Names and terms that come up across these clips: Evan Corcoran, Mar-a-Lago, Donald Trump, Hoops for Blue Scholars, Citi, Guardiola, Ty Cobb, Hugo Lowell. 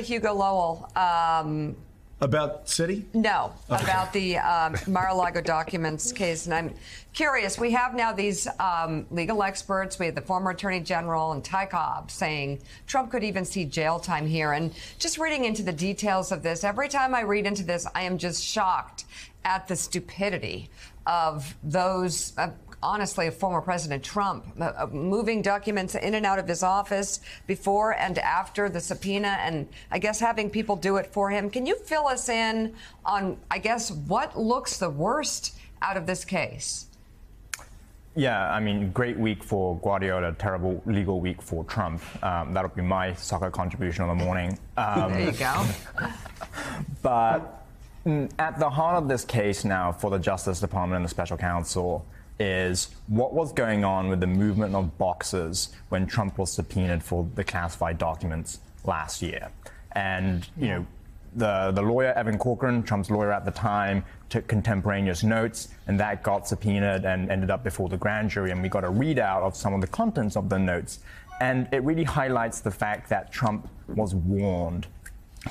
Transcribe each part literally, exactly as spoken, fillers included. Hugo Lowell. Um, about Citi? No, okay. About the um, Mar-a-Lago documents case. And I'm curious, we have now these um, legal experts. We have the former Attorney General and Ty Cobb saying Trump could even see jail time here. And just reading into the details of this, every time I read into this, I am just shocked at the stupidity of those... Uh, honestly, of former President Trump, uh, moving documents in and out of his office before and after the subpoena, and I guess having people do it for him. Can you fill us in on, I guess, what looks the worst out of this case? Yeah, I mean, great week for Guardiola, terrible legal week for Trump. Um, that'll be my soccer contribution on the morning. Um, there you go. But at the heart of this case now for the Justice Department and the special counsel is what was going on with the movement of boxes when Trump was subpoenaed for the classified documents last year. And, you know, the, the lawyer, Evan Corcoran, Trump's lawyer at the time, took contemporaneous notes, and that got subpoenaed and ended up before the grand jury, and we got a readout of some of the contents of the notes. And it really highlights the fact that Trump was warned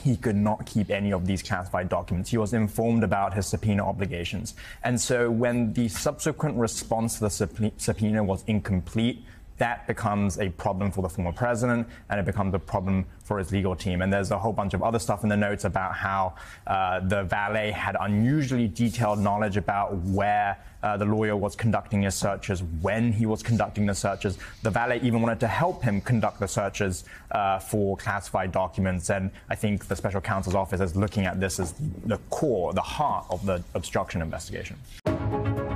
he could not keep any of these classified documents. He was informed about his subpoena obligations. And so when the subsequent response to the subpoena was incomplete, that becomes a problem for the former president, and it becomes a problem for his legal team. And there's a whole bunch of other stuff in the notes about how uh, the valet had unusually detailed knowledge about where uh, the lawyer was conducting his searches, when he was conducting the searches. The valet even wanted to help him conduct the searches uh, for classified documents. And I think the special counsel's office is looking at this as the core, the heart of the obstruction investigation.